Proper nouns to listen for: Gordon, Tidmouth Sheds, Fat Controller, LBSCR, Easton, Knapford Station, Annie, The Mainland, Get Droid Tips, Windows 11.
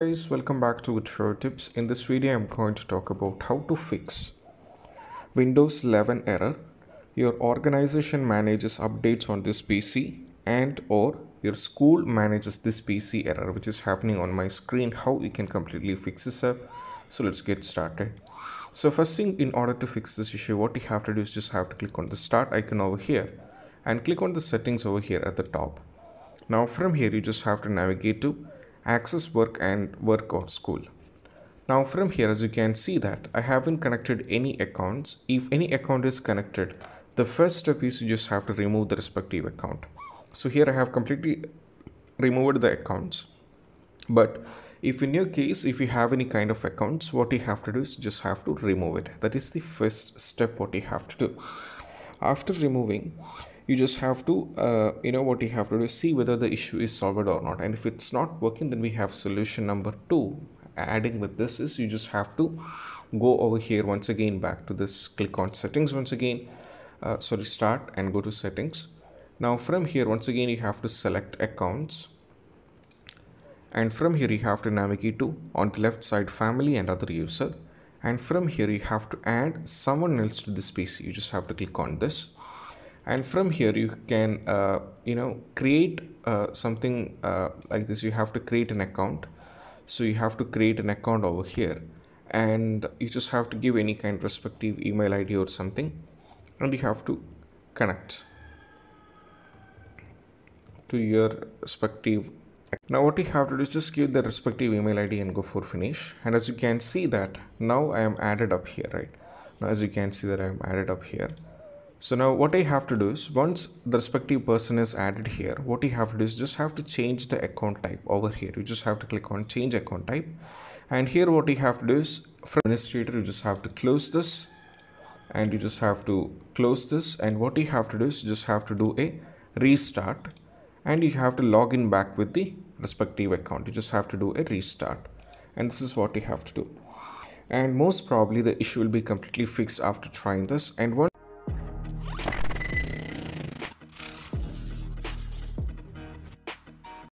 Guys, welcome back to Get Droid Tips. In this video, I'm going to talk about how to fix Windows 11 error. Your organization manages updates on this PC and or your school manages this PC error which is happening on my screen. How we can completely fix this up. So let's get started. So first thing, in order to fix this issue, what you have to do is just have to click on the start icon over here and click on the settings over here at the top. Now from here, you just have to navigate to Access Work and Work or School. Now from here, as you can see that I haven't connected any accounts. If any account is connected, the first step is you just have to remove the respective account. So here I have completely removed the accounts. But if in your case, if you have any kind of accounts, what you have to do is just have to remove it. That is the first step what you have to do. After removing, you just have to, what you have to do is see whether the issue is solved or not. And if it's not working, then we have solution number 2. Adding with this is you just have to go over here once again back to this. Click on settings once again. Start and go to settings. Now from here, once again, you have to select accounts. And from here, you have to navigate to, on the left side, family and other user. And from here, you have to add someone else to this PC. You just have to click on this. And from here, you can, create something like this. You have to create an account. So you have to create an account over here. And you just have to give any kind of respective email ID or something. And you have to connect to your respective. Now what you have to do is just give the respective email ID and go for finish. And as you can see that now I am added up here, right? Now as you can see that I am added up here. So now what I have to do is, once the respective person is added here, what you have to do is just have to change the account type over here. You just have to click on change account type. And here what you have to do is, from administrator, you just have to close this. And you just have to close this. And what you have to do is just have to do a restart. And you have to log in back with the respective account. You just have to do a restart. And this is what you have to do. And most probably the issue will be completely fixed after trying this. And once